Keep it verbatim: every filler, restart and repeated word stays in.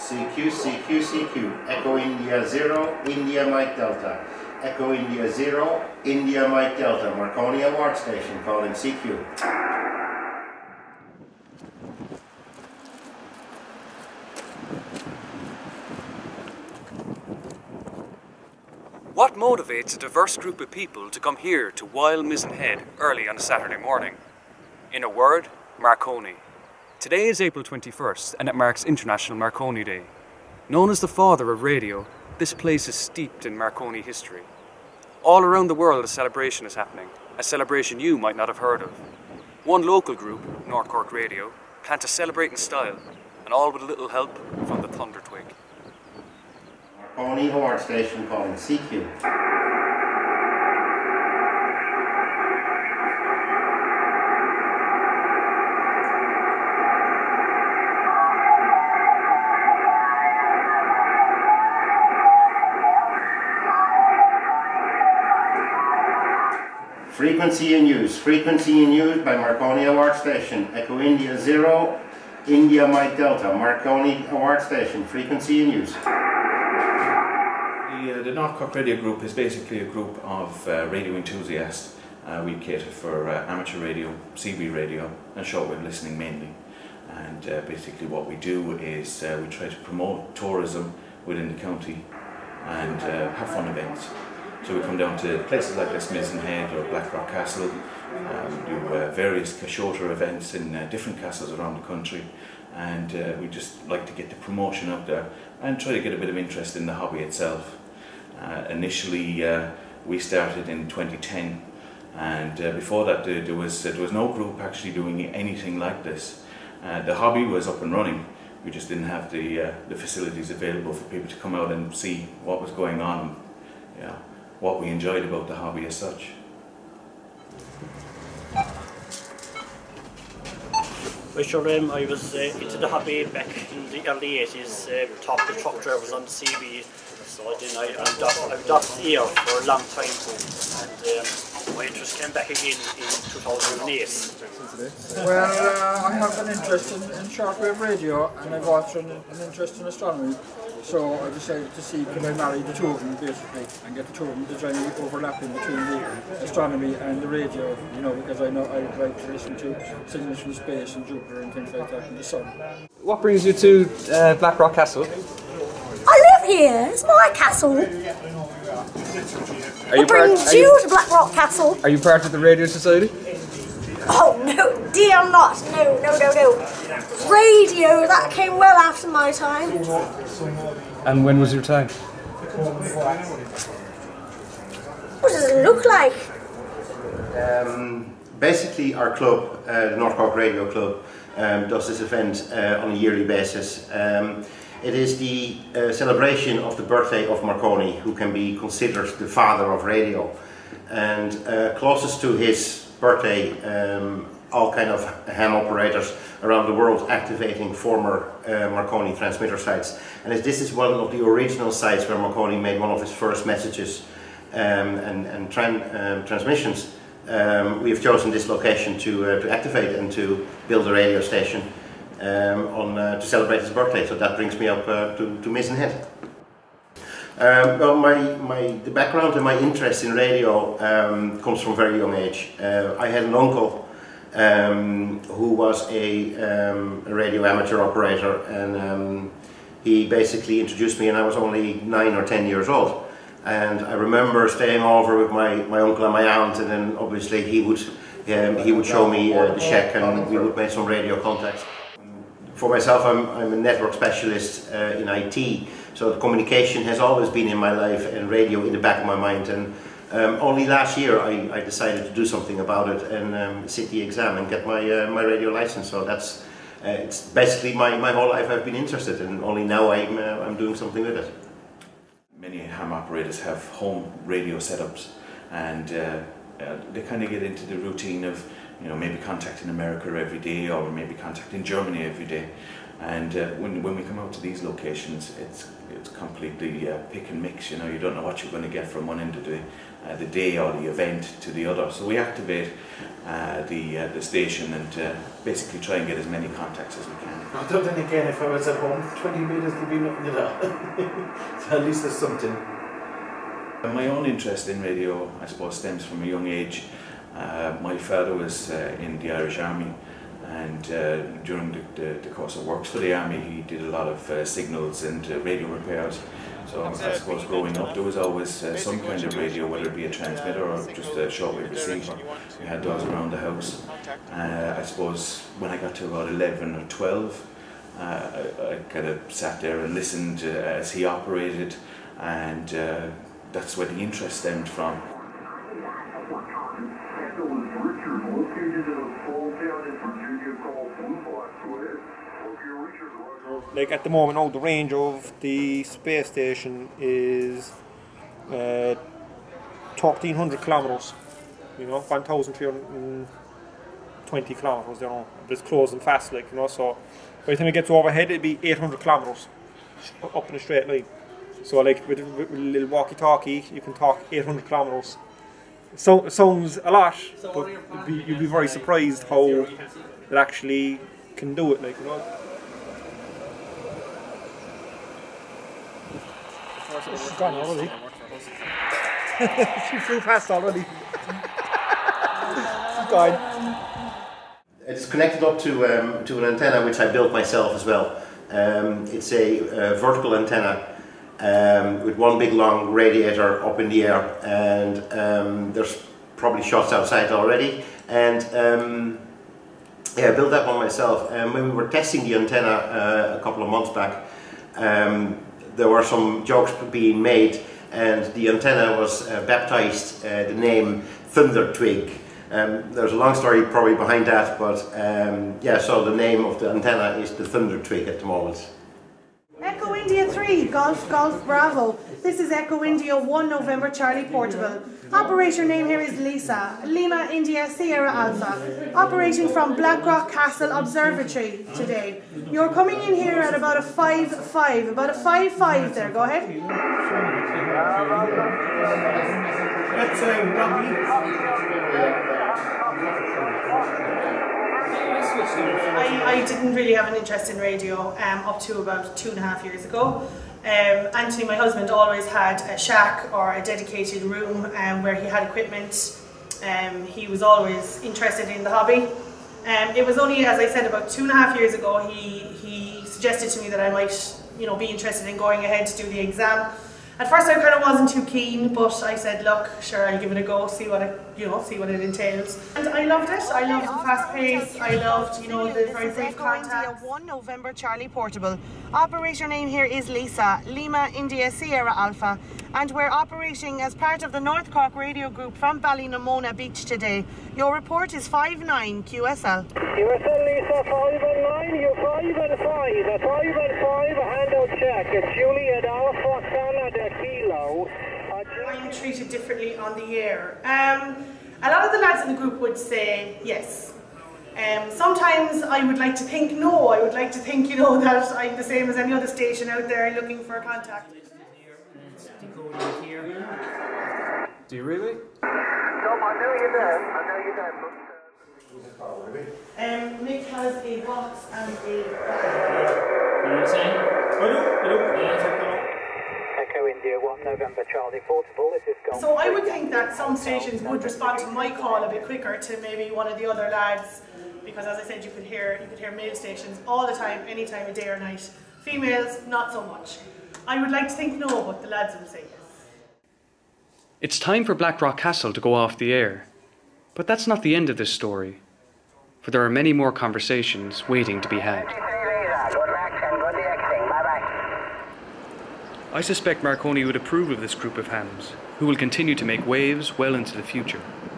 C Q, C Q, C Q, Echo India Zero, India Mike Delta, Echo India Zero, India Mike Delta, Marconi Award Station, calling C Q. What motivates a diverse group of people to come here to wild Mizen Head early on a Saturday morning? In a word, Marconi. Today is April twenty-first and it marks International Marconi Day. Known as the father of radio, this place is steeped in Marconi history. All around the world a celebration is happening, a celebration you might not have heard of. One local group, North Cork Radio, planned to celebrate in style, and all with a little help from the Thunder Twig. Marconi Ward Station calling C Q. Frequency in use. Frequency in use by Marconi Award Station. Echo India Zero, India Mike Delta. Marconi Award Station. Frequency in use. The, uh, the North Cork Radio Group is basically a group of uh, radio enthusiasts. Uh, we cater for uh, amateur radio, C B radio and shortwave listening mainly. And uh, basically what we do is uh, we try to promote tourism within the county and uh, have fun events. So we come down to places like this Mizen Head or Blackrock Castle. Um, we do uh, various Cashorter events in uh, different castles around the country. And uh, we just like to get the promotion out there and try to get a bit of interest in the hobby itself. Uh, initially uh, we started in twenty ten, and uh, before that uh, there was uh, there was no group actually doing anything like this. Uh, the hobby was up and running, we just didn't have the, uh, the facilities available for people to come out and see what was going on, you know, what we enjoyed about the hobby as such. Well, sure, um, I was uh, into the hobby back in the early eighties, um, top the truck drivers on the C B. So then I, I adopted the ear for a long time, and um, my interest came back again in two thousand eight. Well, uh, I have an interest in, in shortwave radio, and I've also an, an interest in astronomy. So I decided to see could I marry the two of them basically, and get the two of them to try and overlap in between the astronomy and the radio, you know, because I know I like to listen to signals from space and Jupiter and things like that and the sun. What brings you to uh, Blackrock Castle? Here. It's my castle. Are you part, brings are you, you to Blackrock Castle. Are you part of the Radio Society? Oh no, dear not. No, no, no, no. Radio, that came well after my time. And when was your time? What does it look like? Um, basically our club, uh, the North Cork Radio Club, um, does this event uh, on a yearly basis. Um, It is the uh, celebration of the birthday of Marconi, who can be considered the father of radio. And uh, closest to his birthday, um, all kind of ham operators around the world activating former uh, Marconi transmitter sites. And this is one of the original sites where Marconi made one of his first messages um, and, and tran um, transmissions. Um, we have chosen this location to, uh, to activate and to build a radio station. Um, on, uh, to celebrate his birthday, so that brings me up uh, to, to Mizen Head. Um, well, my, my, the background and my interest in radio um, comes from a very young age. Uh, I had an uncle um, who was a, um, a radio amateur operator, and um, he basically introduced me, and I was only nine or ten years old. And I remember staying over with my, my uncle and my aunt, and then obviously he would, um, he would show me uh, the shack, and we would make some radio contacts. For myself, I'm, I'm a network specialist uh, in I T, so the communication has always been in my life and radio in the back of my mind. And um, only last year I, I decided to do something about it and um, sit the exam and get my uh, my radio license. So that's uh, it's basically my, my whole life I've been interested, and only now I'm uh, I'm doing something with it. Many ham operators have home radio setups, and uh, uh, they kind of get into the routine of you know, maybe contacting America every day, or maybe contacting Germany every day. And uh, when, when we come out to these locations, it's it's completely uh, pick and mix. You know, you don't know what you're going to get from one end of the, uh, the day or the event to the other. So we activate uh, the uh, the station and uh, basically try and get as many contacts as we can. But then again, if I was at home, twenty metres would be nothing at all. So at least there's something. My own interest in radio, I suppose, stems from a young age. Uh, my father was uh, in the Irish Army, and uh, during the, the, the course of works for the Army, he did a lot of uh, signals and uh, radio repairs. So I suppose growing up there was always uh, some kind of radio, whether it be a transmitter or just a shortwave receiver. We had those around the house. Uh, I suppose when I got to about eleven or twelve, uh, I, I kind of sat there and listened uh, as he operated, and uh, that's where the interest stemmed from. Like at the moment, all the range of the space station is uh, thirteen hundred kilometers. You know, one thousand three hundred twenty kilometers. You know, but it's closing fast, like, you know. So by the time it gets overhead, it'll be eight hundred kilometers up in a straight line. So like with, with a little walkie-talkie, you can talk eight hundred kilometers. So it sounds a lot, but you'd be, you'd be very surprised how it actually can do it, like, you know. She's gone already. She flew past already. She's gone. It's connected up to um, to an antenna which I built myself as well. Um, it's a uh, vertical antenna um, with one big long radiator up in the air, and um, there's probably shots outside already. And um, yeah, I built that one myself. And um, when we were testing the antenna uh, a couple of months back, Um, there were some jokes being made, and the antenna was uh, baptized uh, the name Thunder Twig. Um, there's a long story probably behind that, but um, yeah, so the name of the antenna is the Thunder Twig at the moment. Echo India three golf golf Bravo. This is Echo India one November Charlie Portable. Operator name here is Lisa Lima India Sierra Alpha. Operating from Blackrock Castle Observatory today. You're coming in here at about a five five, about a five five. There, go ahead. That's a rugby. I, I didn't really have an interest in radio um, up to about two and a half years ago. Um, Anthony, my husband, always had a shack or a dedicated room um, where he had equipment. Um, he was always interested in the hobby. Um, it was only, as I said, about two and a half years ago he, he suggested to me that I might, you know, be interested in going ahead to do the exam. At first I kind of wasn't too keen, but I said, look, sure, I'll give it a go, see what it, you know, see what it entails. And I loved it. I loved the fast pace. I loved, you know, the very brief contact. one November Charlie Portable. Operator name here is Lisa, Lima India Sierra Alpha. And we're operating as part of the North Cork Radio Group from Ballynamona Beach today. Your report is five nine Q S L. Q S L Lisa, five and nine, you're five and five. five and five, handout check. It's Juliet Alpha, Canada. I'm treated differently on the air. Um, a lot of the lads in the group would say yes. Um, sometimes I would like to think no. I would like to think, you know, that I'm the same as any other station out there looking for a contact. Do you really? No, I know you don't. I know you don't. Um, Mick has a box and a. You know what I'm saying? I do. I do. Echo India one November Charlie Portable. This is gone. So I would think that some stations would respond to my call a bit quicker to maybe one of the other lads, because as I said, you could hear you could hear male stations all the time, any time of day or night. Females, not so much. I would like to think no, but the lads would say yes. It's time for Blackrock Castle to go off the air, but that's not the end of this story, for there are many more conversations waiting to be had. I suspect Marconi would approve of this group of hams, who will continue to make waves well into the future.